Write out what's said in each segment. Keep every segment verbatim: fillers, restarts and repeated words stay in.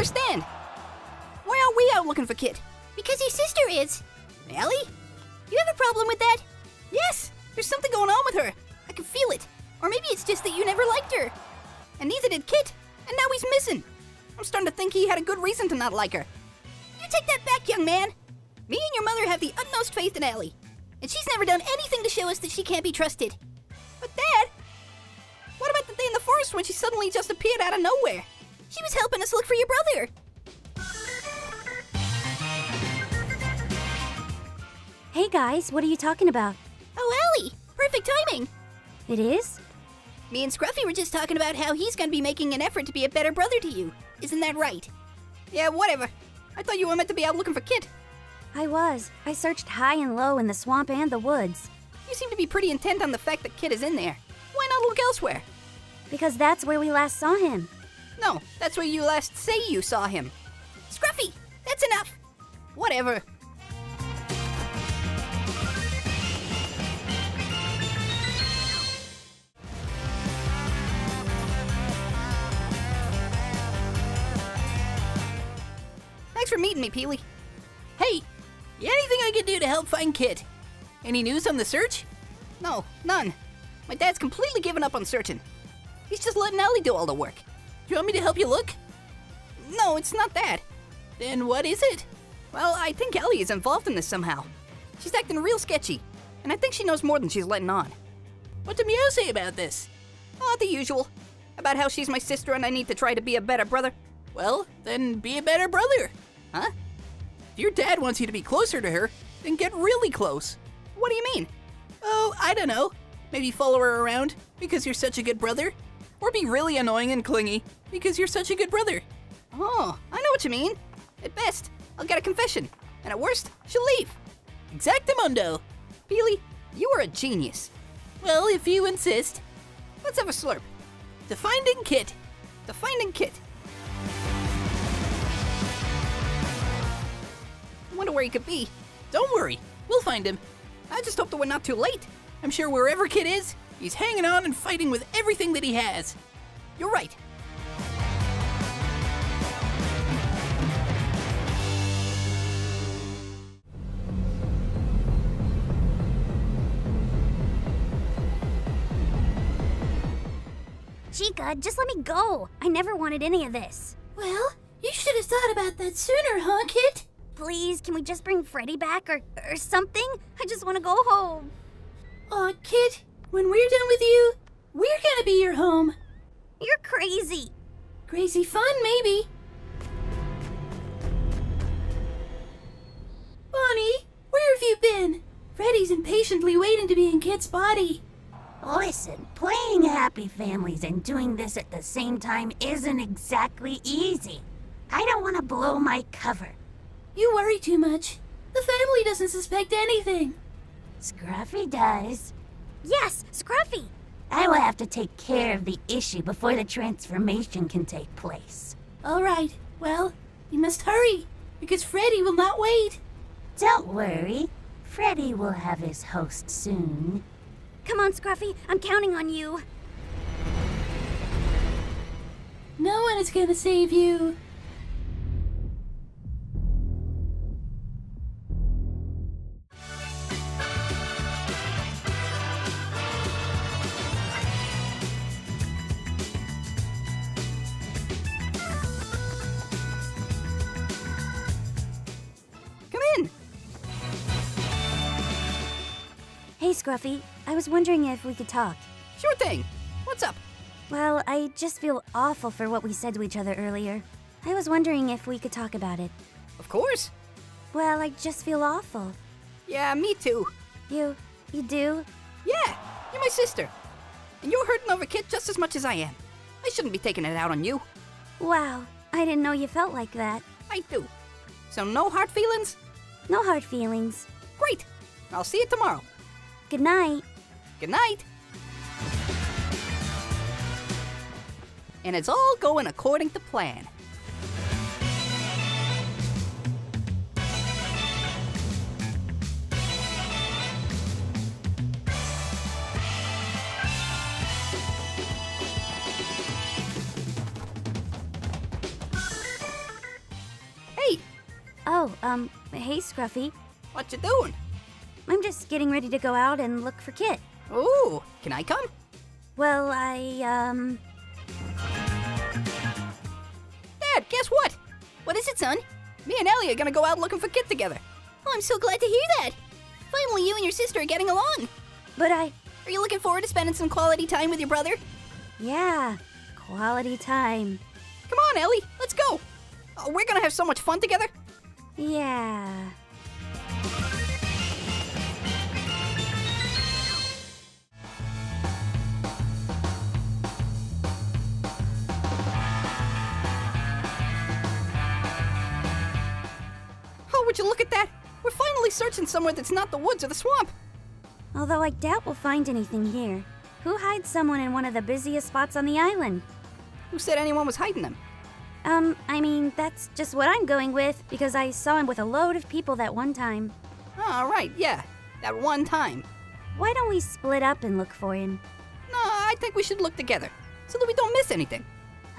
understand. Why are we out looking for Kid? Because your sister is. Ellie? You have a problem with that? Yes! There's something going on with her. I can feel it. Or maybe it's just that you never liked her. And neither did Kit. And now he's missing. I'm starting to think he had a good reason to not like her. You take that back, young man. Me and your mother have the utmost faith in Ellie. And she's never done anything to show us that she can't be trusted. But Dad, what about the day in the forest when she suddenly just appeared out of nowhere? She was helping us look for your brother. Hey guys, what are you talking about? Oh, Ellie! Perfect timing! It is? Me and Scruffy were just talking about how he's gonna be making an effort to be a better brother to you. Isn't that right? Yeah, whatever. I thought you were meant to be out looking for Kit. I was. I searched high and low in the swamp and the woods. You seem to be pretty intent on the fact that Kit is in there. Why not look elsewhere? Because that's where we last saw him. No, that's where you last say you saw him. Scruffy, that's enough! Whatever. Thanks for meeting me, Peely. Hey, anything I can do to help find Kit? Any news on the search? No, none. My dad's completely given up on searching. He's just letting Ellie do all the work. Do you want me to help you look? No, it's not that. Then what is it? Well, I think Ellie is involved in this somehow. She's acting real sketchy, and I think she knows more than she's letting on. What did Meow say about this? Oh, the usual. About how she's my sister and I need to try to be a better brother. Well, then be a better brother. Huh? If your dad wants you to be closer to her, then get really close. What do you mean? Oh, I don't know. Maybe follow her around because you're such a good brother. Or be really annoying and clingy because you're such a good brother. Oh, I know what you mean. At best, I'll get a confession. And at worst, she'll leave. Exactamundo. Peely, you are a genius. Well, if you insist. Let's have a slurp. To finding Kit. To finding Kit. Wonder where he could be. Don't worry, we'll find him. I just hope that we're not too late. I'm sure wherever Kit is, he's hanging on and fighting with everything that he has. You're right. Chica, just let me go. I never wanted any of this. Well, you should have thought about that sooner, huh, Kit? Please, can we just bring Freddy back or, or something? I just want to go home. Aw, Kit, when we're done with you, we're gonna be your home. You're crazy. Crazy fun, maybe. Bonnie, where have you been? Freddy's impatiently waiting to be in Kit's body. Listen, playing happy families and doing this at the same time isn't exactly easy. I don't want to blow my cover. You worry too much. The family doesn't suspect anything. Scruffy does. Yes, Scruffy! I will have to take care of the issue before the transformation can take place. All right. Well, you must hurry, because Freddy will not wait. Don't worry. Freddy will have his host soon. Come on, Scruffy. I'm counting on you. No one is gonna save you. Hey, Scruffy. I was wondering if we could talk. Sure thing. What's up? Well, I just feel awful for what we said to each other earlier. I was wondering if we could talk about it. Of course. Well, I just feel awful. Yeah, me too. You... you do? Yeah, you're my sister. And you're hurting over Kit just as much as I am. I shouldn't be taking it out on you. Wow, I didn't know you felt like that. I do. So no hard feelings? No hard feelings. Great. I'll see you tomorrow. Good night. Good night. And it's all going according to plan. Oh, um, hey, Scruffy. What you doing? I'm just getting ready to go out and look for Kit. Ooh, can I come? Well, I, um... Dad, guess what? What is it, son? Me and Ellie are gonna go out looking for Kit together. Oh, I'm so glad to hear that. Finally, you and your sister are getting along. But I... Are you looking forward to spending some quality time with your brother? Yeah, quality time. Come on, Ellie, let's go. Oh, we're gonna have so much fun together. Yeah. Oh, would you look at that? We're finally searching somewhere that's not the woods or the swamp. Although I doubt we'll find anything here. Who hides someone in one of the busiest spots on the island? Who said anyone was hiding them? Um, I mean, that's just what I'm going with, because I saw him with a load of people that one time. Oh, right, yeah. That one time. Why don't we split up and look for him? No, I think we should look together, so that we don't miss anything.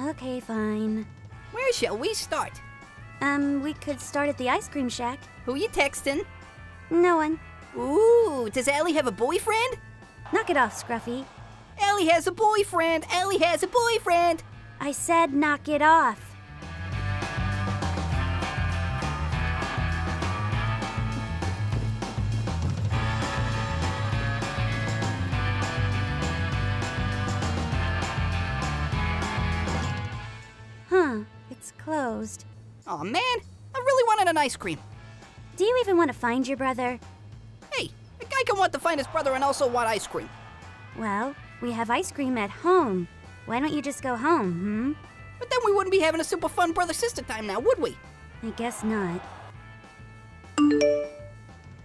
Okay, fine. Where shall we start? Um, we could start at the ice cream shack. Who you texting? No one. Ooh, does Ellie have a boyfriend? Knock it off, Scruffy. Ellie has a boyfriend! Ellie has a boyfriend! I said knock it off. Huh, it's closed. Aw, man, I really wanted an ice cream. Do you even want to find your brother? I can want to find his brother and also want ice cream. Well, we have ice cream at home. Why don't you just go home, hmm? But then we wouldn't be having a super fun brother-sister time now, would we? I guess not.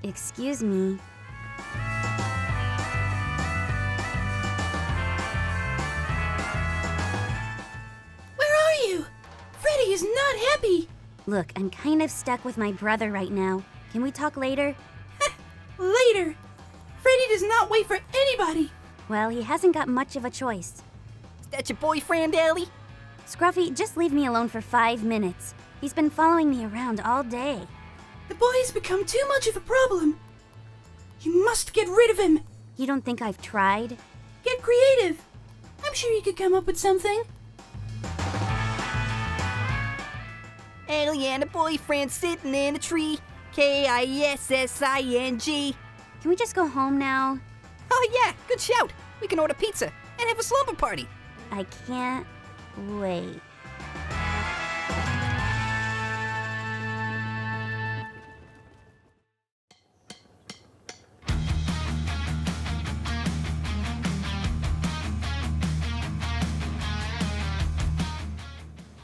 Excuse me. Where are you? Freddy is not happy. Look, I'm kind of stuck with my brother right now. Can we talk later? Later! Freddy does not wait for anybody! Well, he hasn't got much of a choice. Is that your boyfriend, Ellie? Scruffy, just leave me alone for five minutes. He's been following me around all day. The boy has become too much of a problem. You must get rid of him. You don't think I've tried? Get creative. I'm sure you could come up with something. Ellie and a boyfriend sitting in a tree. K I S S I N G. Can we just go home now? Oh yeah, good shout. We can order pizza and have a slumber party. I can't wait.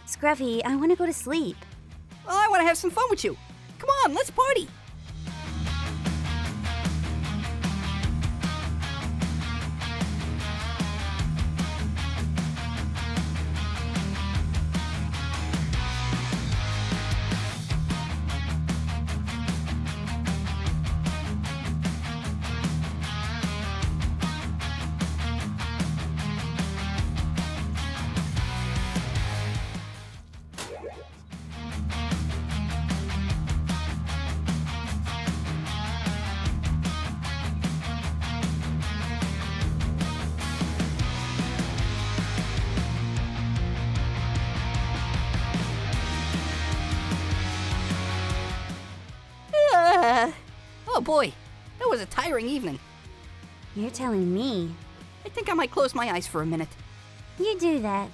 Scruffy, I want to go to sleep. Well, I want to have some fun with you. Come on, let's party! Oh boy, that was a tiring evening. You're telling me. I think I might close my eyes for a minute. You do that.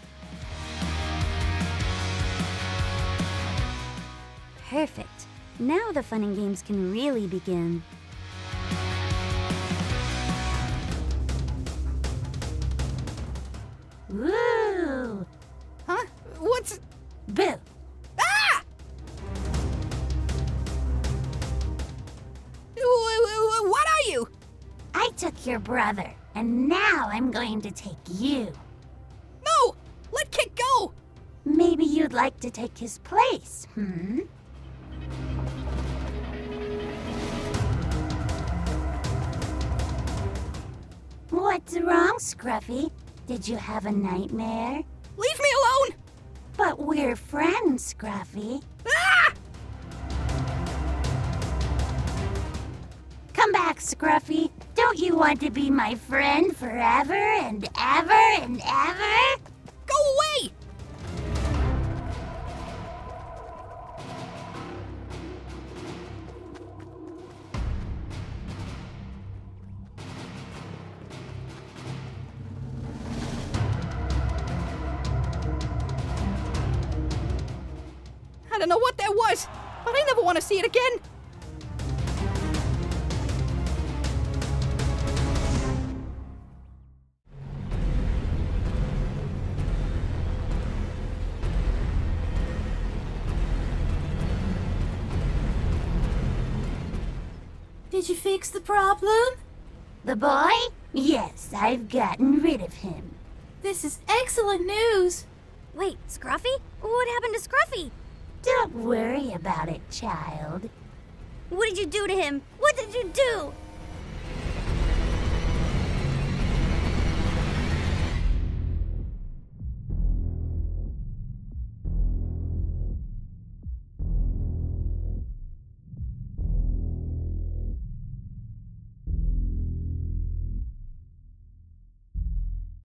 Perfect. Now the fun and games can really begin. Whoa! Huh? What's... Bill. Took your brother, and now I'm going to take you. No! Let Kit go! Maybe you'd like to take his place, hmm? What's wrong, Scruffy? Did you have a nightmare? Leave me alone! But we're friends, Scruffy. Ah! Come back, Scruffy. Don't you want to be my friend forever and ever and ever? Go away! I don't know what that was, but I never want to see it again. Did you fix the problem? The boy? Yes, I've gotten rid of him. This is excellent news. Wait, Scruffy? What happened to Scruffy? Don't worry about it, child. What did you do to him? What did you do?